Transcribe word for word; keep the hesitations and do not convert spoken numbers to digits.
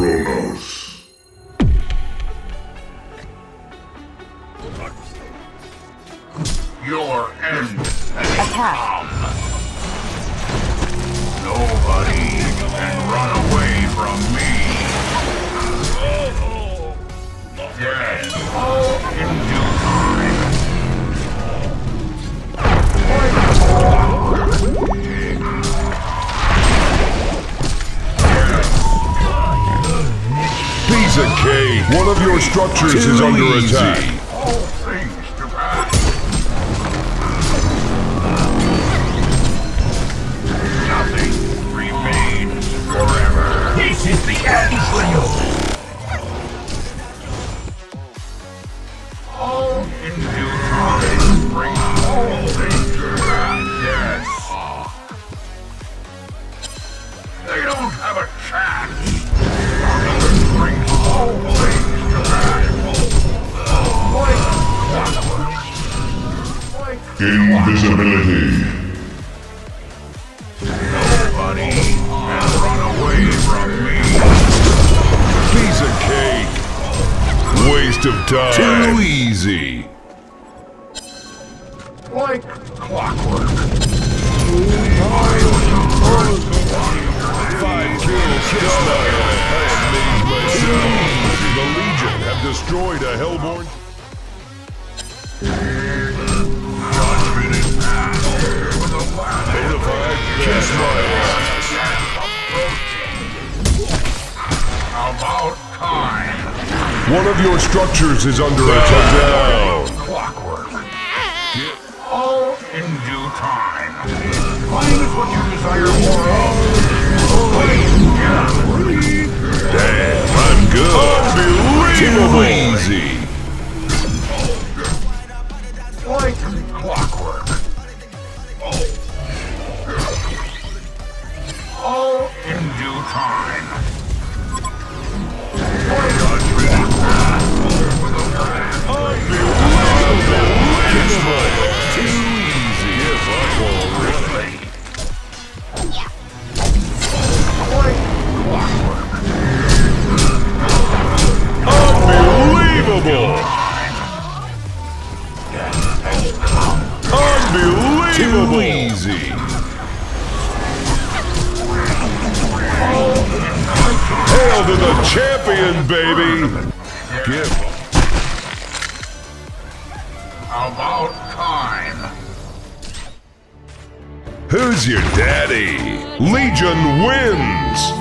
Kronos. Your end has come. Nobody can run away from me. Dead into time. Pizza K, one of your structures Too is under easy. attack. Invisibility. Nobody can run away from me. Piece of cake. Waste of time. Too easy. Like clockwork. Five kills style. I am amazed myself. The Legion have destroyed a Hellborn. Kiss my ass. About time. One of your structures is under attack. Down. Clockwork. All in due time. Mine is what you desire more of. Damn, I'm good. Unbelievable. Easy. Like clockwork. All in due time. Unbelievable! Unbelievable! Easy! Hail to the champion, baby! Give. About time. Who's your daddy? Legion wins!